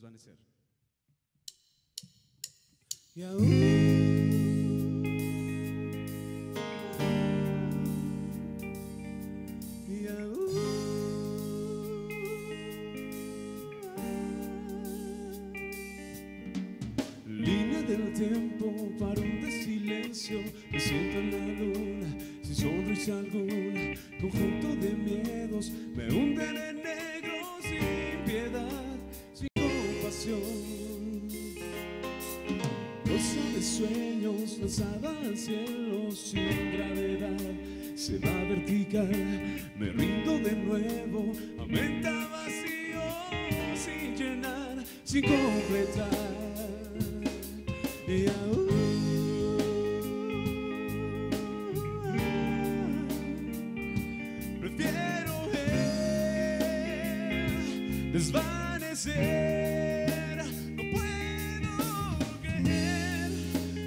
Desvanecer. Y aún, y aún, línea del tiempo, varón de silencio, me siento en la luna, sin sonrisa alguna, conjunto de miedos, me hunden en negro, sin piedad, sin compasión. Rosa de sueños lanzada al cielo sin gravedad, se va vertical, me rindo de nuevo, aumenta vacío sin llenar, sin completar. Y aún prefiero ver desvanecer.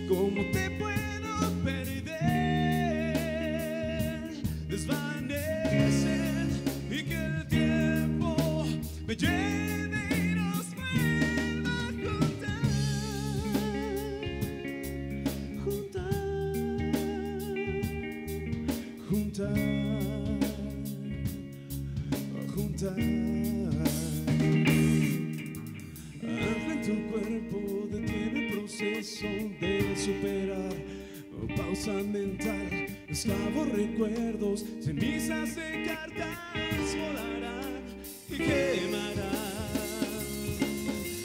¿Cómo te puedo perder? Desvanecer y que el tiempo me llene y nos vuelva a juntar. Hazle tu cuerpo, detiene el proceso de superar, pausa mental, esclavo recuerdos, cenizas de cartas volará y quemará.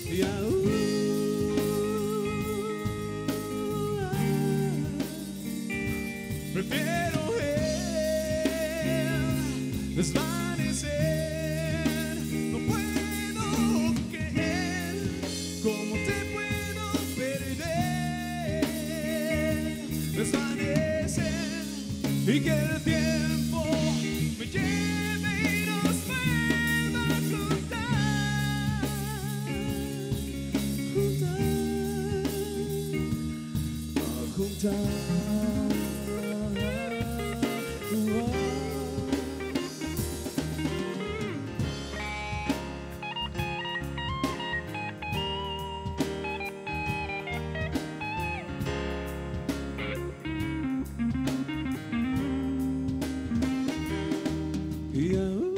Y aún prefiero el desvanecer, no puedo creer cómo te desvanecer y que el tiempo me lleve y nos vuelva a juntar. Y aún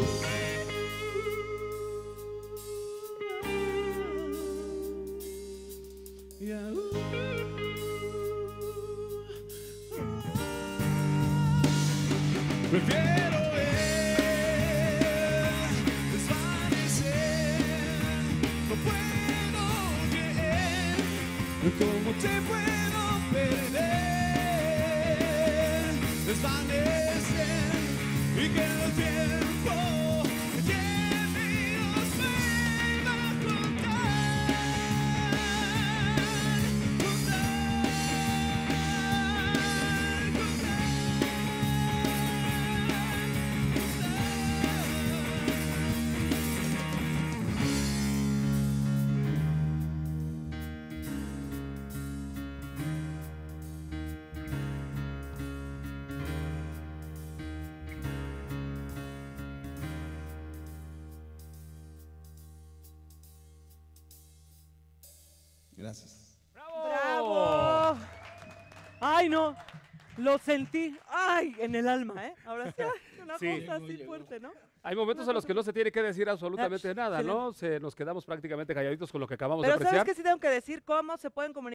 prefiero desvanecer, no puedo creer cómo te puedo perder, desvanecer y que el tiempo me lleve y nos vuelva a Gracias. ¡Bravo! ¡Bravo! ¡Ay, no! Lo sentí, ¡ay!, en el alma, ¿eh? Ahora sí, una cosa así fuerte, ¿no? Hay momentos en los que no se tiene que decir absolutamente nada, ¿no? Nos quedamos prácticamente calladitos con lo que acabamos de apreciar. Pero ¿sabes qué sí tengo que decir? ¿Cómo se pueden comunicar?